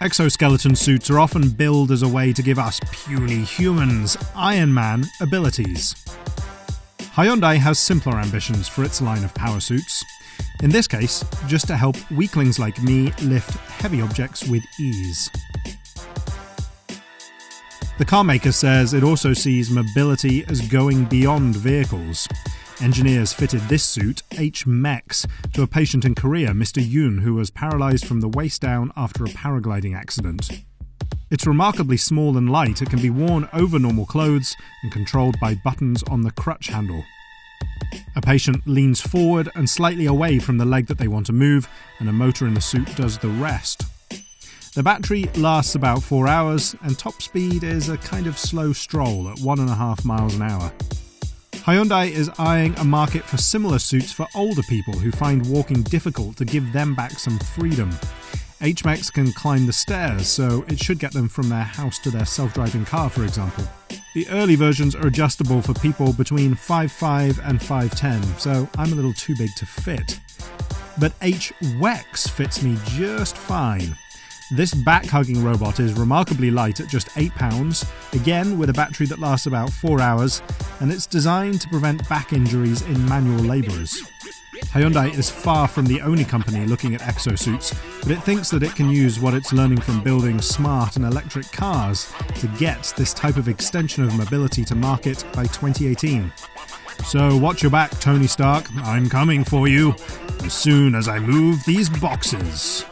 Exoskeleton suits are often billed as a way to give us puny humans Iron Man abilities. Hyundai has simpler ambitions for its line of power suits, in this case just to help weaklings like me lift heavy objects with ease. The carmaker says it also sees mobility as going beyond vehicles. Engineers fitted this suit, H-MEX, to a patient in Korea, Mr. Yoon, who was paralysed from the waist down after a paragliding accident. It's remarkably small and light. It can be worn over normal clothes and controlled by buttons on the crutch handle. A patient leans forward and slightly away from the leg that they want to move, and a motor in the suit does the rest. The battery lasts about 4 hours, and top speed is a kind of slow stroll at 1.5 miles an hour. Hyundai is eyeing a market for similar suits for older people who find walking difficult, to give them back some freedom. H-MEX can climb the stairs, so it should get them from their house to their self-driving car, for example. The early versions are adjustable for people between 5'5 and 5'10, so I'm a little too big to fit. But H-WEX fits me just fine. This back-hugging robot is remarkably light at just 8 pounds, again with a battery that lasts about 4 hours, and it's designed to prevent back injuries in manual labourers. Hyundai is far from the only company looking at exosuits, but it thinks that it can use what it's learning from building smart and electric cars to get this type of extension of mobility to market by 2018. So watch your back, Tony Stark. I'm coming for you as soon as I move these boxes.